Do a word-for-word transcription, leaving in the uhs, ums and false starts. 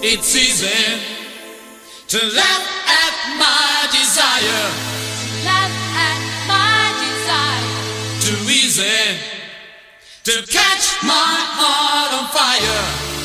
It's easy to laugh at my desire. Laugh at my desire. Too easy to catch my heart on fire.